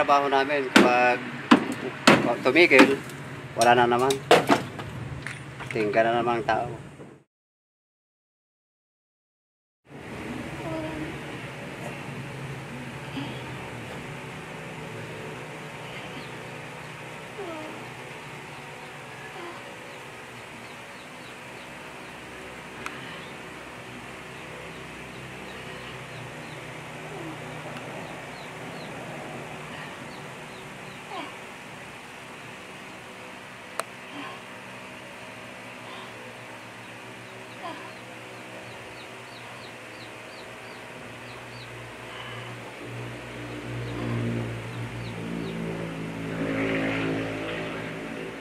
Trabaho namin kapag tumigil, wala na naman. Tingga na naman ang tao.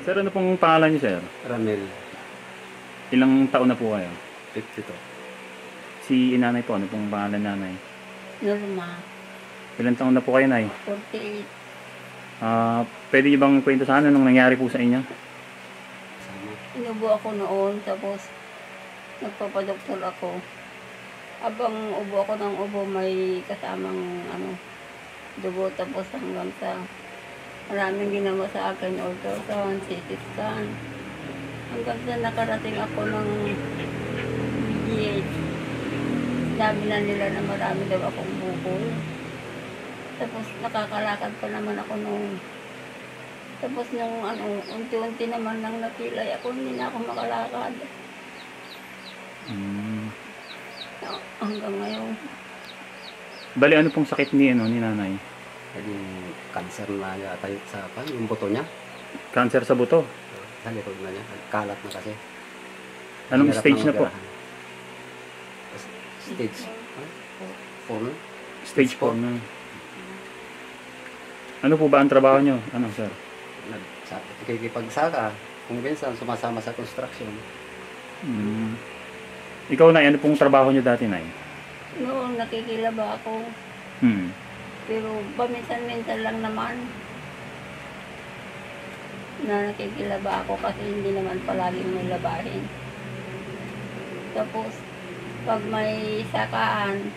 Sir, ano pong pangalan niyo, sir? Ramel. Ilang taon na po kayo? 52. Si inanay po, ano pong pangalan nanay? Norma. Ilang taon na po kayo, nay? 48. Pwede niyo bang kwento sa ano nung nangyari po sa inyo? Inubo ako noon, tapos nagpapadoktor ako. Abang ubo ako ng ubo, may kasamang ano, dugo, tapos hanggang sa maraming ginawa sa akin, ultrasound, CT scan. Hanggang sa nakarating ako ng BH, sabi na nila na marami daw akong bukol. Tapos nakakalakad pa naman ako noon. Tapos nung ano, unti-unti naman nang nakilay ako, hindi na ako makalakad. Hanggang ngayon. Bali, ano pong sakit ni nanay? Yung cancer na yata sa yung buto niya. Cancer sa buto? Sa likod na niya. Kalat na kasi. Anong stage na po? Stage 4. Stage 4 na. Ano po ba ang trabaho niyo? Ano, sir? Nagkikipagsaka. Kung minsan sumasama sa construction. Ikaw, na ano pong trabaho niyo dati, nay? Noon, nakikilaba ako. Pero paminsan-minsan lang naman na nakikilaba ako kasi hindi naman palaging may labahin. Tapos, pag may sakaan,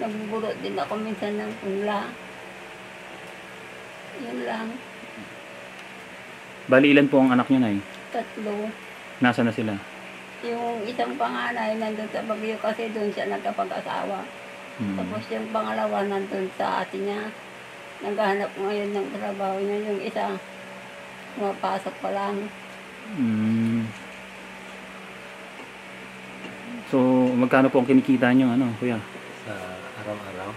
nagbubulot din ako minsan ng pula. Yun lang. Bali, ilan po ang anak niyo, nay? 3. Nasa na sila? Yung isang panganay nandun sa Baguio kasi doon siya nagkapag-asawa. Tapos yung pangalawa nandun sa ate niya, naghahanap ngayon ng trabaho niya. Yung isa, mapasok pa lang. So, magkano po ang kinikita niyo, ano, kuya? Sa araw-araw?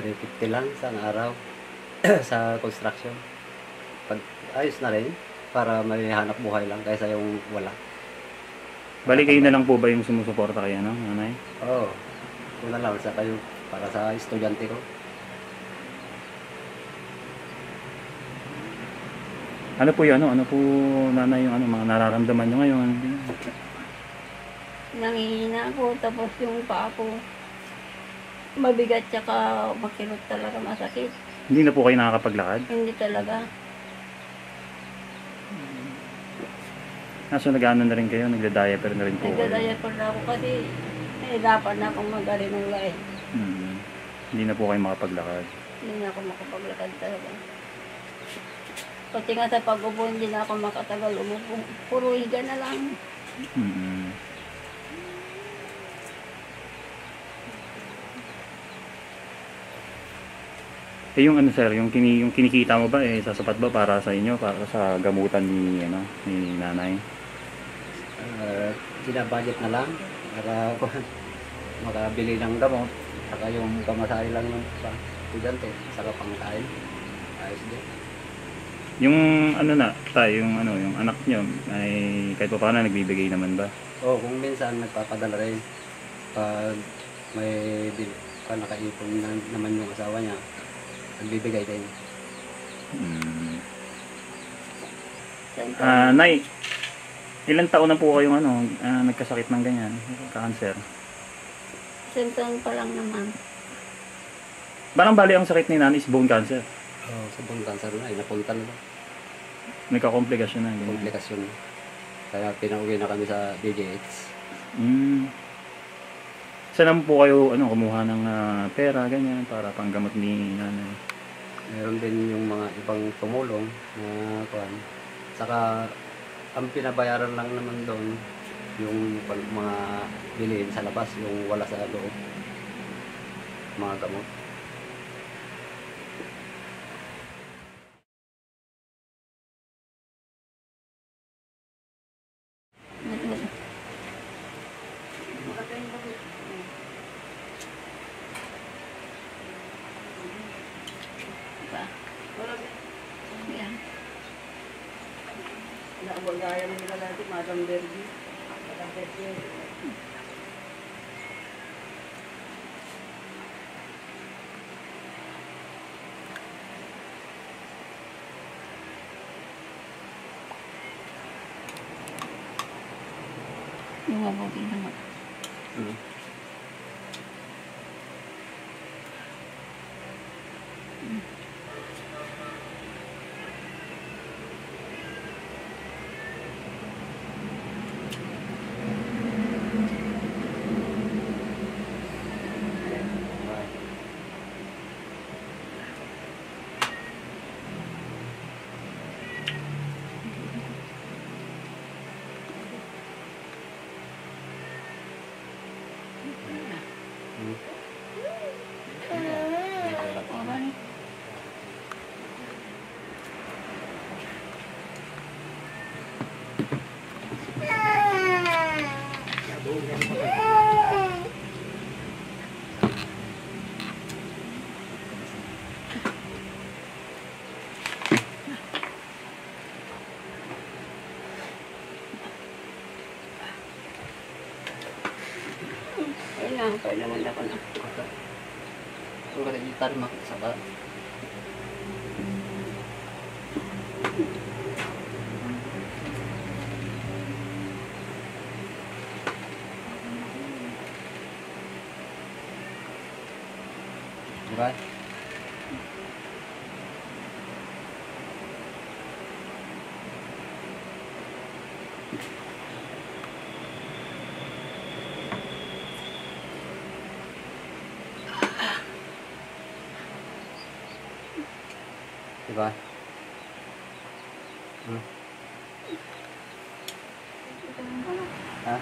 350 lang sa araw sa construction. Pag ayos na rin, para may hanap buhay lang kaysa yung wala. Bali, kayo na lang po ba yung sumusuporta kayo, no, nanay? Oo. Wala lang sa kayo para sa estudyante ko. Ano po yun? Ano po, nanay, yung ano, mga nararamdaman nyo ngayon? Nangihina ako, tapos yung paa ko mabigat tsaka makilot talaga, masakit. Hindi na po kayo nakakapaglakad? Hindi talaga. So nag-ano na rin kayo? Nagda-diaper na rin po? Nagda-diaper na ako kasi nahirapan na akong mag-arinula eh. Hindi na po kayo makapaglakad? Hindi na ako makapaglakad talaga. Pati nga sa pag-upo, hindi na ako makatagal umupo. Puro higa na lang. Eh yung ano sir, yung kinikita mo ba, eh sasapat ba para sa inyo, para sa gamutan ni, ano, ni nanay? Sinabudget na lang para makabili ng gamot, saka yung pamasahe lang ng estudyante, saka pangkain. Ayos din. Yung ano na, tayo, yung ano, yung anak nyo, ay kahit pa paano nagbibigay naman ba? Oo, kung minsan nagpapadala rin. Pag may nakaipon na naman yung asawa niya, nagbibigay tayo. Nay, ilang taon na po kayong ano, nagkasakit ng ganyan, cancer? Isang taon pa lang naman. Barang bali ang sakit ni nanay is bone cancer? Oo, sa bone cancer na, napunta na. Nagkakomplikasyon na. Komplikasyon. Kaya pinauwi na kami sa BGH. Saan naman po kayo ano, kumuha ng pera, ganyan, para panggamot ni nanay? Meron din yung mga ibang tumulong na kuwan. Saka, ang pinabayaran lang naman doon, yung mga bilhin sa labas, yung wala sa loob, mga gamot. Mabuti naman. Kaya naman ako na. Kung ka nag-gitar, makasaba. Diba? Diba? Ha?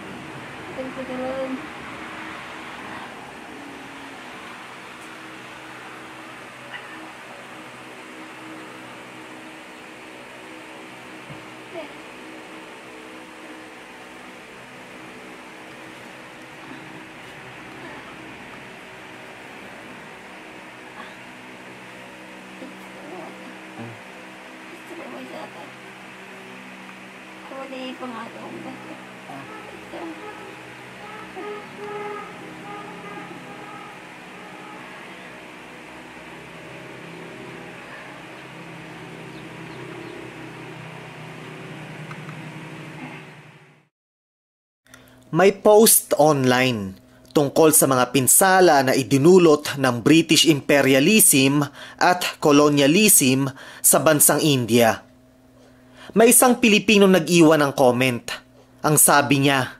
May post online tungkol sa mga pinsala na idinulot ng British imperialism at colonialism sa bansang India. May isang Pilipinong nag-iwan ng comment. ang sabi niya.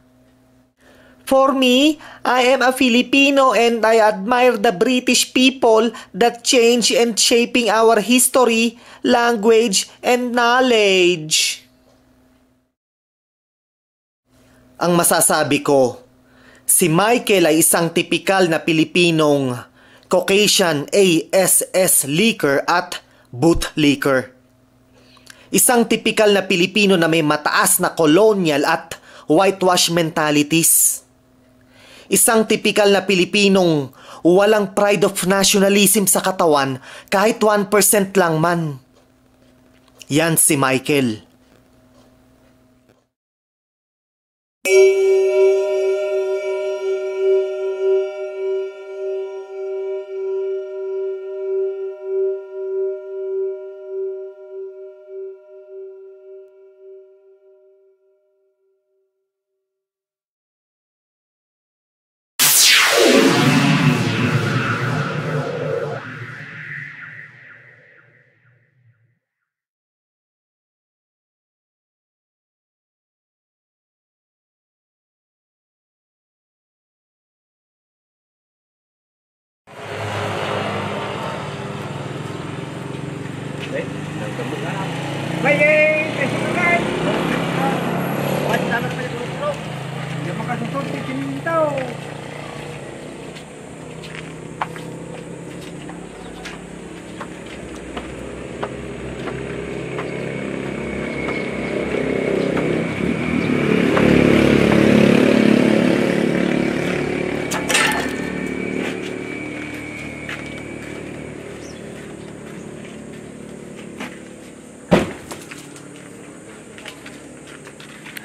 For me, I am a Filipino and I admire the British people that change and shaping our history, language, and knowledge. Ang masasabi ko, si Michael ay isang tipikal na Pilipinong Caucasian ASS licker at bootlicker. Isang tipikal na Pilipino na may mataas na colonial at whitewash mentalities. Isang tipikal na Pilipinong walang pride of nationalism sa katawan kahit 1% lang man. Yan si Michael.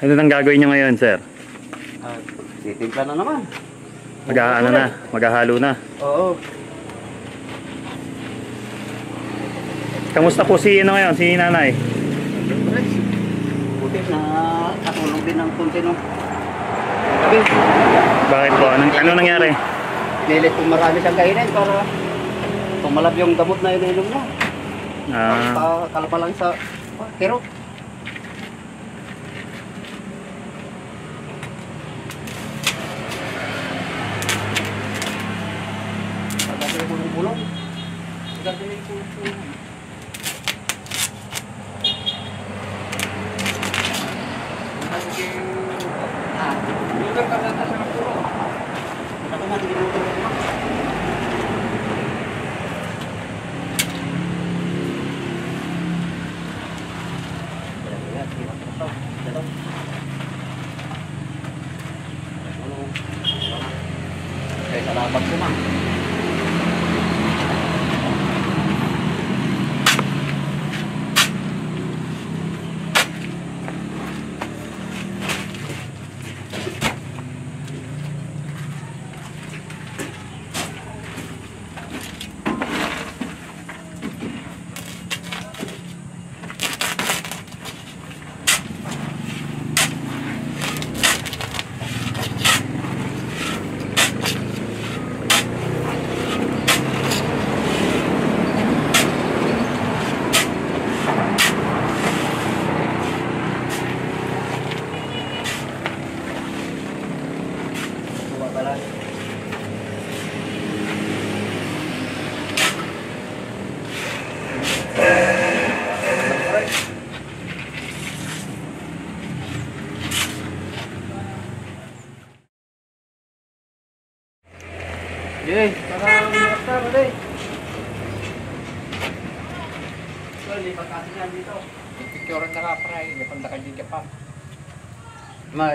Ano nang gagawin niyo ngayon, sir? Titimpla na naman. Mag-aano na, maghahalo na. Oo. Kamusta po si ngayon, si nanay? Buti na katulong din ng konti, no? Bakit po? Ano nangyari? Nilit kung marami siyang kainin para tumalab yung damot na ininom niya. Kalpa lang sa tiro.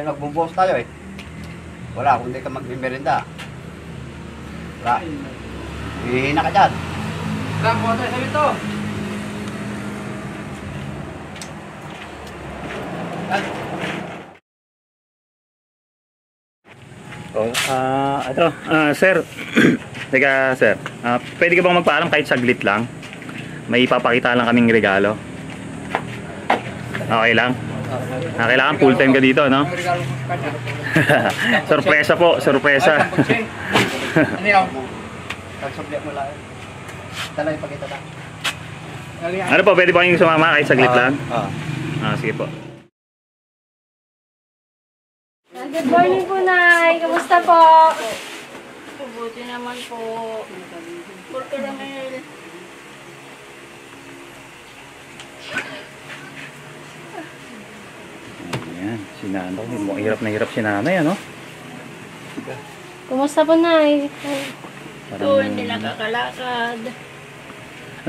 Magbubuhos tayo eh. Wala, kung hindi ka mag-merenda. Wala. Hihina ka dyan. Wala, buha tayo sa ito. Sir. Teka, sir. Pwede ka bang magpaalam kahit saglit lang? May ipapakita lang kaming regalo. Okay lang? Kailangan full time ka dito, no? Sorpresa po, sorpresa. Ano yun? Kagsublik mo lang. Talay, pakita lang. Ano po, pwede ba kayong sumama kahit saglit lang? Sige po. Good morning po, Nay. Kamusta po? Mabuti naman po. Porka Ramel. Ayan, si Nanay. Mukhang hirap na hirap si Nanay, ano? Kumusta po, Nay? Ito, hindi nakakalakad.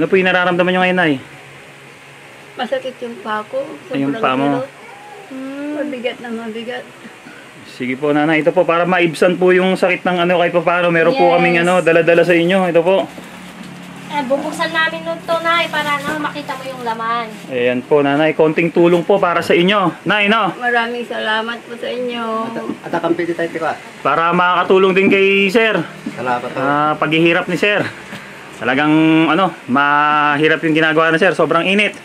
Ano po yung nararamdaman nyo ngayon, Nay? Masakit yung paa ko. Yung paa mo? Mabigat na mabigat. Sige po, Nanay. Ito po, para maibsan po yung sakit ng ano kay paparo. Meron po kaming ano, dala-dala sa inyo. Ito po. Bubuksan namin ito, Nay, para na makita mo yung laman. Ayan po, Nanay. Konting tulong po para sa inyo. Nay, no? Maraming salamat po sa inyo. At akampili tayo, Tika. Para makakatulong din kay Sir. Salamat po. Paghihirap ni Sir. Talagang, ano, mahirap yung ginagawa na, Sir. Sobrang init.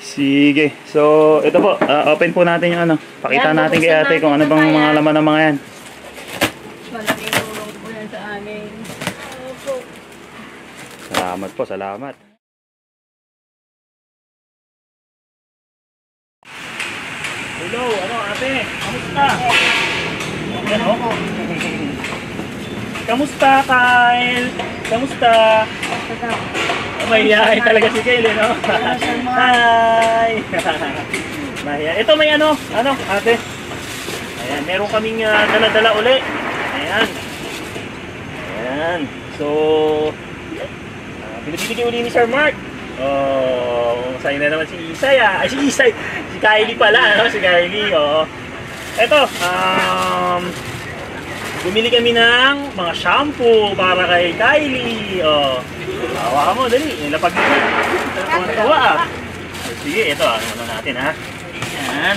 Sige. So, ito po. Open po natin yung ano. Pakita natin kay ate kung ano bang mga laman ng mga yan. Maraming tulong po yan sa amin. Salamat po, salamat. Hello, ano ate? Kamusta? Hello. Kamusta, Kyle? Kamusta? Mahiyain talaga si Kaylee, no? Hi! Ito may ano, ano ate? Ayan, meron kaming dala-dala uli. Ayan. Ayan. So, binibigay uli ni Sir Mark. Oh, sayo na naman si Isay, ah. Ay, si Isay. Si Kylie pala, ano? Si Kylie, oo. Eto, bumili kami ng mga shampoo para kay Kylie, oh. Tawa mo, dali. Lapag nito. Tawa, ah. Sige, eto, ah. Ano natin, ha? Ayan.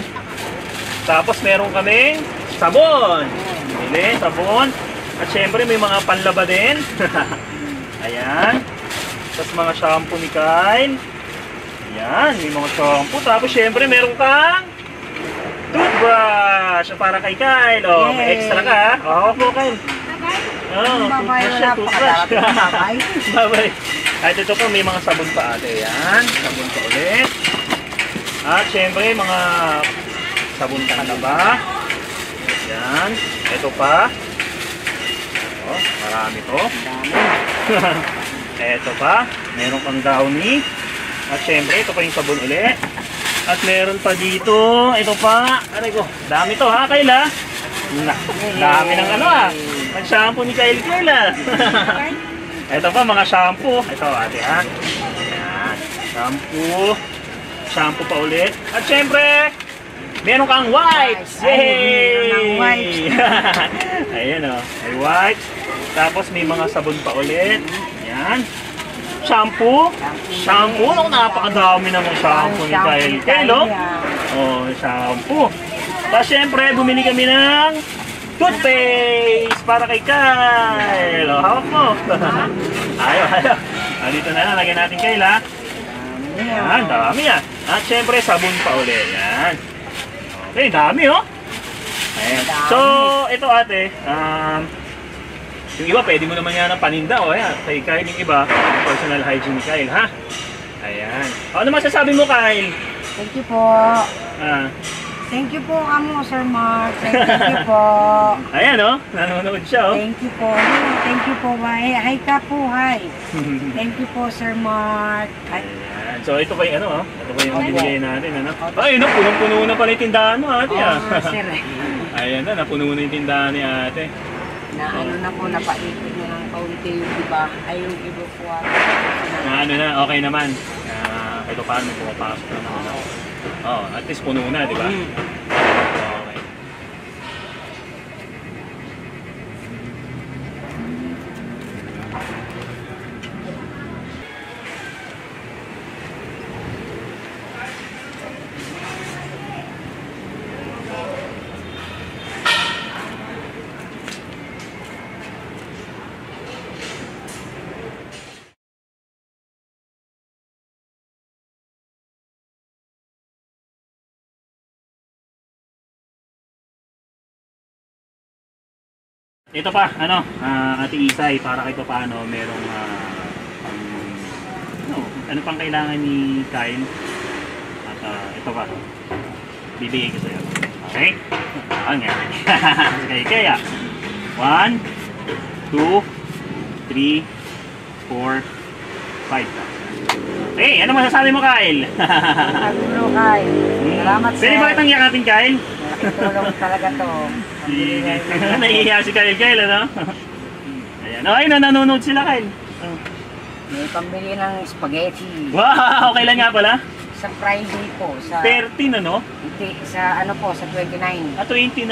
Tapos, meron kami sabon. Bumili, sabon. At syempre, may mga panlaba din. Ayan. Tapos mga shampoo ni Kain. Ayan, may mga shampoo. Tapos syempre meron kang toothbrush para kay Kain. O, may extra ka. Oo po, Kain. Babay. Babay. Babay. At ito po, may mga sabon pa ate. Ayan, sabon pa ulit. At syempre mga sabon panlaba. Ayan, ito pa. O, marami po. Marami. Eto pa, meron pang downy. At syempre, ito pa yung sabon ulit. At meron pa dito, ito pa. Aray ko, dami to ha, Kayla? Dami ng ano ha. Mag-shampoo ni Kayla. Ito pa, mga shampoo. Ito ate ha. Ayan, shampoo. Shampoo pa ulit. At syempre, meron kang wipes. Yay! Ayan o, may wipes. Tapos may mga sabon pa ulit. Ayan. Shampoo. Shampoo. Napakadami naman shampoo ni Kyle. Kaylo? O, shampoo. Tapos syempre, bumili kami ng toothpaste para kay Kyle. O, hawak mo. Ayaw, ayaw. Dito na, lagyan natin Kyle, ha? Ayan, dami yan. At syempre, sabon pa ulit. Ayan. Okay, dami, o. Ayan. So, ito ate. Yung iba, pwede mo naman yan ang paninda, o. Ayan, kay Kyle yung iba. Personal hygiene ni Kyle, ha? Ayan. O, ano masasabi mo, Kyle? Thank you po. Thank you po kamo, Sir Mark. Thank you po. Ayan, o. Nanonood siya, o. Thank you po. Thank you po. Hi ka po, hi. Thank you po, Sir Mark. Ayan. So, ito pa yung ano, o. Ito pa yung binigay natin, ano. Ay, no, punong-puno na pala yung tindahan mo, ate, ha? Oo, sir. Ayan na, napuno na yung tindahan ni ate. Na ano na po, napaikot na ng kaunti yung iba, ay yung iba po ako. Na ano na, okay naman. Ito paano pumapasok na naman ako. Oo, at least puno na, di ba? Okay. Ito pa, ano, Ate Isay, para kay paano merong ano pang kailangan ni Kain. At ito pa. bibigay ko sa'yo. Okay? Ang yan. Kaya, 1, 2, 3, 4, 5. Hey, ano masasabi mo, Kyle? Ano, Kyle? Salamat sa'yo. Pwede bakit ang iyak natin, Kyle? Tulong talaga to. Naiiyak si Kyle, ano? Ayan. Oh, ayun, nanonood sila, Kyle. Oh. May pambili ng spaghetti. Wow! Kailan nga pala? Sa Friday po. Sa 13, ano? Hindi, sa ano po, sa 29. Ah, 29!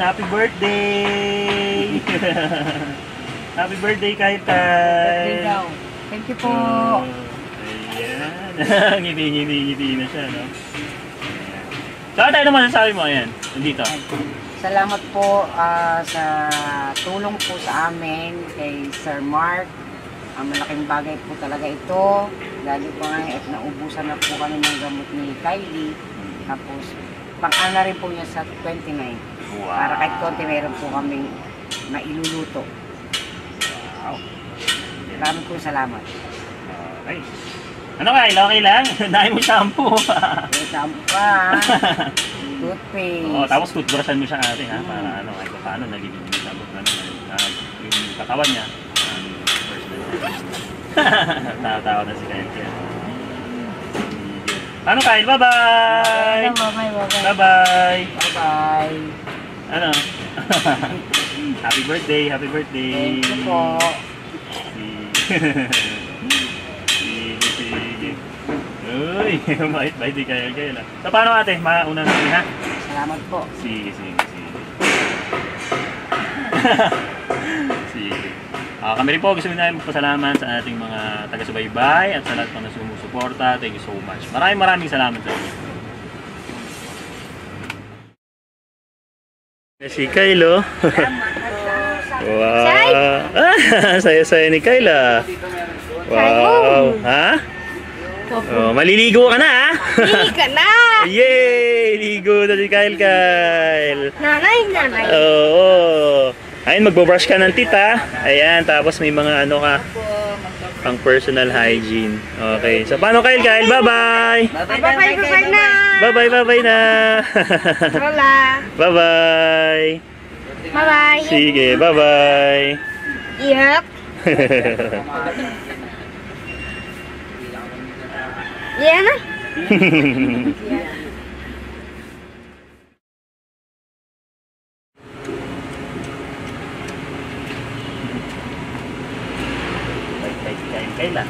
Happy birthday! Happy birthday, Kyle. Birthday daw. Thank you po. Ayan. Ngiti na siya, no? Saan tayo naman sasabi mo? Ayan, dito. Salamat po sa tulong po sa amin kay Sir Mark. Malaking bagay po talaga ito. Lagi po ngayon at naubusan na po kami ng gamot ni Kylie. Tapos, pang-ana rin po niya sa 29. Wow. Para kahit konti meron po kaming mailuluto. Wow. Maraming po salamat. Okay. Ano Kyle? Okay lang? Dahil mo shampoo. May shampoo pa. Toothpaste. Oo, tapos toothbrushan mo siya natin ha. Para ano, kahit paano nalilin yung sabot na yung katawan niya. Tawa-tawa na si Kyle. Ano Kyle? Bye-bye! Bye-bye! Bye-bye! Ano? Happy birthday! Happy birthday! Thank you po! Sige! Uy! Bait-bait si Kyle. So paano ate? Mauna na siya ha? Salamat po! Sige! Kami rin po, gusto namin magpasalamat sa ating mga taga-subaybay at sa lahat po na sumusuporta. Thank you so much. Maraming salamat sa inyo. Si Kyle. Wow. Saya-saya ni Kyle. Wow. Ha? Oh, maliligo ka na ha? Maliligo ka na! Yay! Ligo na si Kyle. Nanay. Oo. Ayun, magbabrush ka ng tita. Ayan, tapos may mga ano ka. Pang personal hygiene. Okay. So, paano Kyle? Kyle, bye-bye! Bye-bye na! Bye-bye na! Bye-bye! Bye-bye! Sige, bye-bye! Yup! Yan na! Kayla.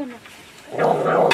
gano'n.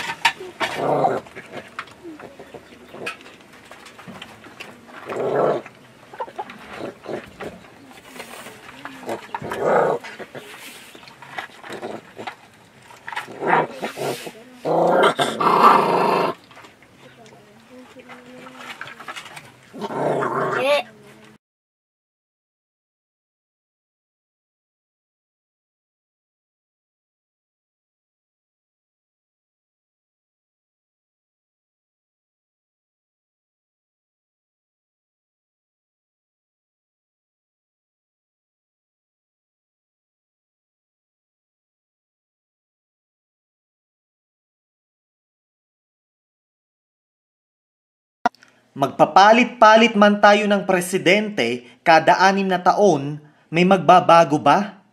Magpapalit-palit man tayo ng presidente kada 6 na taon, may magbabago ba?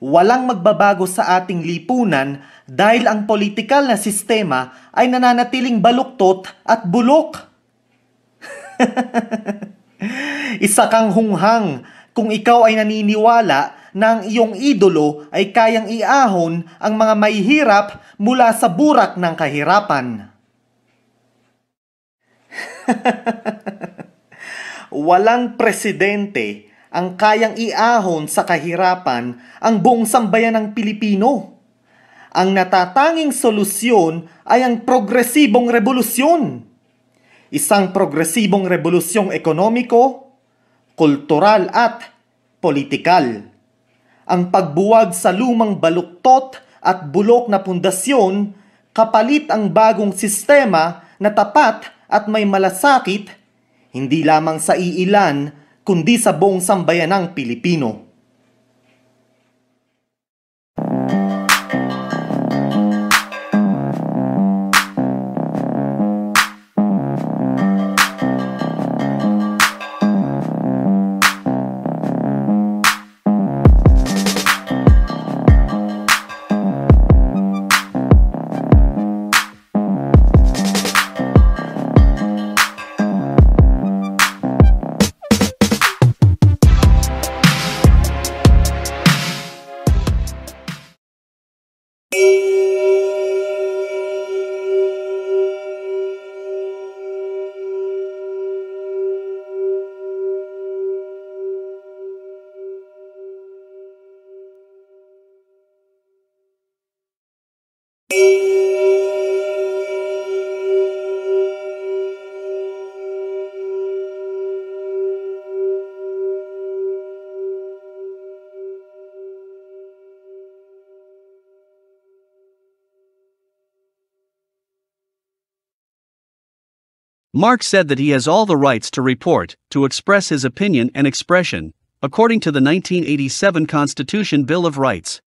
Walang magbabago sa ating lipunan dahil ang politikal na sistema ay nananatiling baluktot at bulok. Isa kang hunghang kung ikaw ay naniniwala na ang iyong idolo ay kayang iahon ang mga mahihirap mula sa burak ng kahirapan. Walang presidente ang kayang iahon sa kahirapan ang buong sambayan ng Pilipino. Ang natatanging solusyon ay ang progresibong rebolusyon. Isang progresibong rebolusyong ekonomiko, kultural at politikal. Ang pagbuwag sa lumang baluktot at bulok na pundasyon, kapalit ang bagong sistema na tapat at may malasakit, hindi lamang sa iilan, kundi sa buong sambayan ng Pilipino. Mark said that he has all the rights to report, to express his opinion and expression, according to the 1987 Constitution Bill of Rights.